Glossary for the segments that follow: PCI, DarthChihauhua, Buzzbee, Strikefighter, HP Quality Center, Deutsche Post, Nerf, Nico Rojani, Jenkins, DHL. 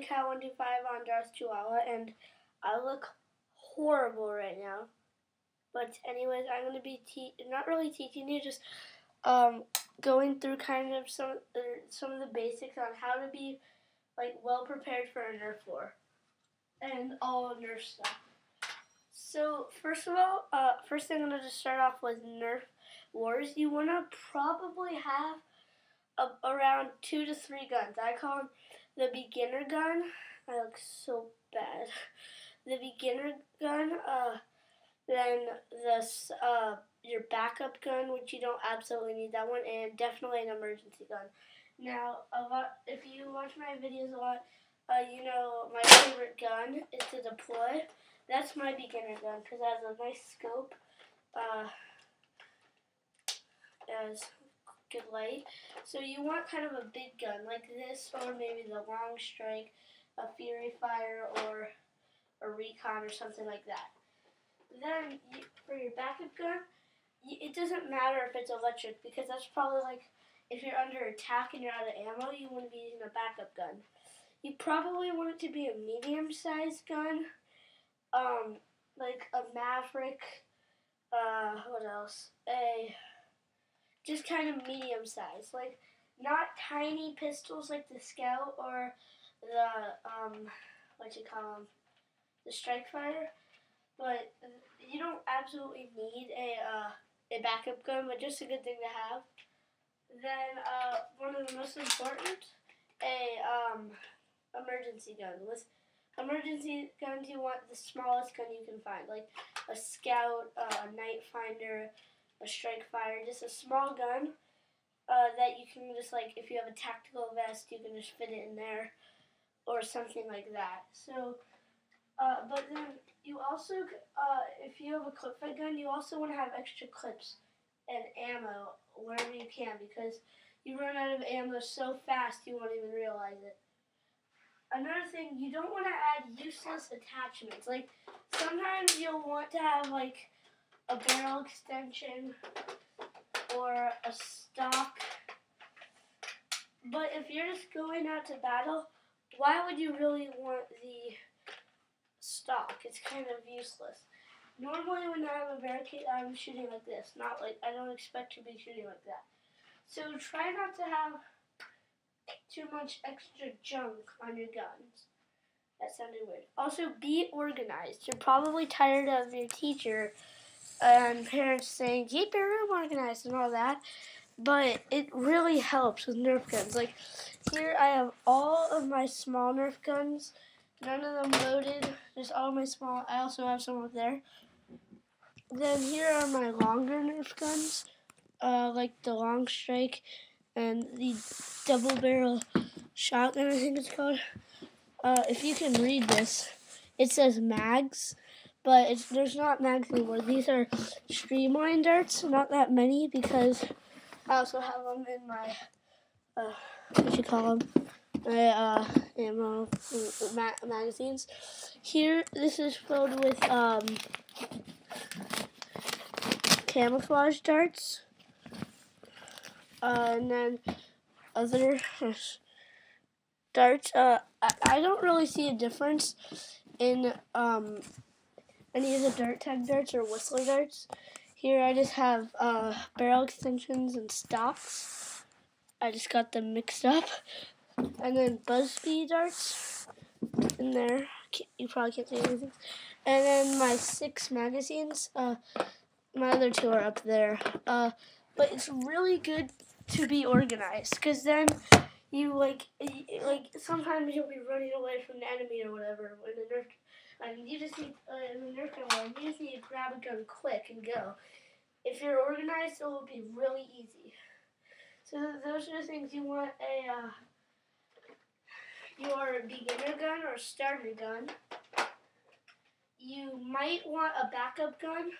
DarthChihauhua125 on DarthChihauhua, and I look horrible right now. But anyways, I'm going to be not really teaching you, just going through kind of some of the basics on how to be like well prepared for a Nerf war and all Nerf stuff. So first of all, first thing I'm going to just start off with Nerf wars. You want to probably have around 2 to 3 guns. I call them the beginner gun. I look so bad. The beginner gun. Then this your backup gun, which you don't absolutely need that one, and definitely an emergency gun. Now, if you watch my videos a lot, you know my favorite gun is the deploy. That's my beginner gun because it has a nice scope, has good light. So you want kind of a big gun like this, or maybe the long strike, a Fury Fire, or a Recon, or something like that. Then, for your backup gun, it doesn't matter if it's electric, because that's probably like, if you're under attack and you're out of ammo, you want to be using a backup gun. You probably want it to be a medium-sized gun, like a Maverick, what else, just kind of medium-sized, like, not tiny pistols like the Scout or the, what you call them, the Strikefighter. But you don't absolutely need a backup gun, but just a good thing to have. Then one of the most important, emergency gun. With emergency guns, you want the smallest gun you can find, like a Scout, a Night Finder, a Strikefighter, just a small gun that you can just like, if you have a tactical vest, you can just fit it in there, or something like that. So. But then you also, if you have a clip-fed gun, you also want to have extra clips and ammo wherever you can, because you run out of ammo so fast you won't even realize it. Another thing, you don't want to add useless attachments. Like, sometimes you'll want to have, like, a barrel extension or a stock. But if you're just going out to battle, why would you really want the stock? It's kind of useless. Normally when I have a barricade, I'm shooting like this, not like, I don't expect to be shooting like that. So try not to have too much extra junk on your guns. That sounded weird. Also, be organized. You're probably tired of your teacher and parents saying, keep your room organized and all that, but it really helps with Nerf guns. Like, here I have all of my small Nerf guns. None of them loaded, just all my small. I also have some up there. Then here are my longer Nerf guns, like the Long Strike and the Double Barrel Shotgun, I think it's called. If you can read this, it says mags, but there's not mags anymore. These are streamlined darts, not that many, because I also have them in my, what you call them? My ammo magazines. Here, this is filled with camouflage darts, and then other darts. I don't really see a difference in any of the dart tag darts or whistler darts. Here, I just have barrel extensions and stocks. I just got them mixed up. And then Buzzbee darts in there. You probably can't see anything. And then my 6 magazines. My other 2 are up there. But it's really good to be organized, because then you like sometimes you'll be running away from the enemy or whatever. When the Nerf, I mean, you just need in the Nerf gun, you just need to grab a gun quick and go. If you're organized, it will be really easy. So those are the things you want a. Your beginner gun or starter gun. You might want a backup gun,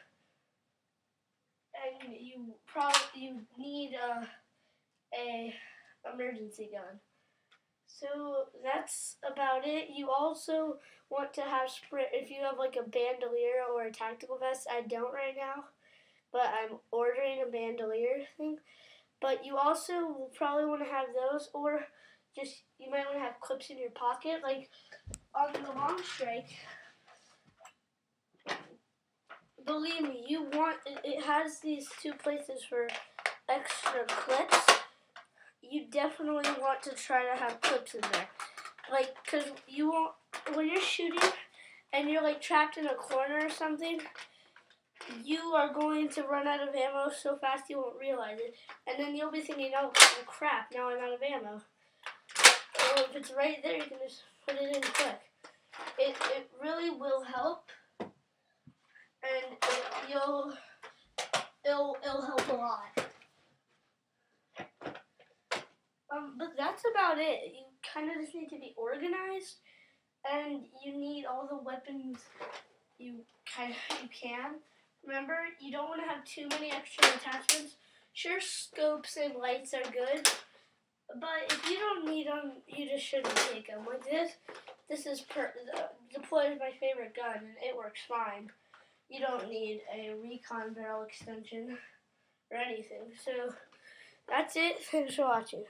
and you probably need a emergency gun. So that's about it. You also want to have if you have like a bandolier or a tactical vest. I don't right now, but I'm ordering a bandolier thing. But you also will probably want to have those, or just, you might want to have clips in your pocket, like on the long strike. Believe me, you want, it has these two places for extra clips. You definitely want to try to have clips in there. Like, because you won't, when you're shooting and you're like trapped in a corner or something, you are going to run out of ammo so fast you won't realize it. And then you'll be thinking, oh crap, now I'm out of ammo. Well, if it's right there, you can just put it in quick. It really will help. And it'll help a lot. But that's about it. You kind of just need to be organized, and you need all the weapons you can. Remember, you don't want to have too many extra attachments. Sure, scopes and lights are good, but if you don't need them, you just shouldn't take them. Like this is deploy is my favorite gun, and it works fine. You don't need a recon barrel extension or anything. So that's it. Thanks for watching.